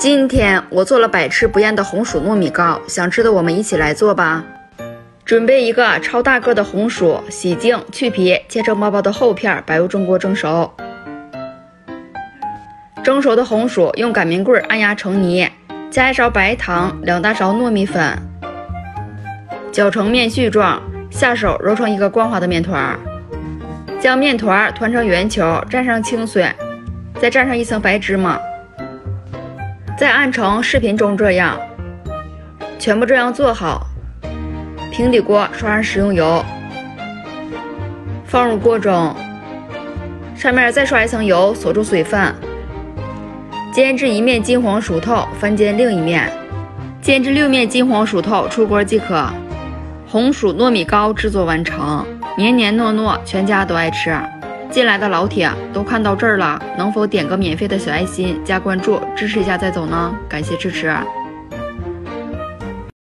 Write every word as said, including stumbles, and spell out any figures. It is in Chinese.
今天我做了百吃不厌的红薯糯米糕，想吃的我们一起来做吧。准备一个超大个的红薯，洗净去皮，切成薄薄的厚片，摆入蒸锅蒸熟。蒸熟的红薯用擀面棍按压成泥，加一勺白糖，两大勺糯米粉，搅成面絮状，下手揉成一个光滑的面团，将面团团成圆球，蘸上清水，再蘸上一层白芝麻。 再按成视频中这样，全部这样做好。平底锅刷上食用油，放入锅中，上面再刷一层油锁住水分，煎至一面金黄熟透，翻煎另一面，煎至六面金黄熟透，出锅即可。红薯糯米糕制作完成，黏黏糯糯，全家都爱吃。 进来的老铁都看到这儿了，能否点个免费的小爱心、加关注，支持一下再走呢？感谢支持。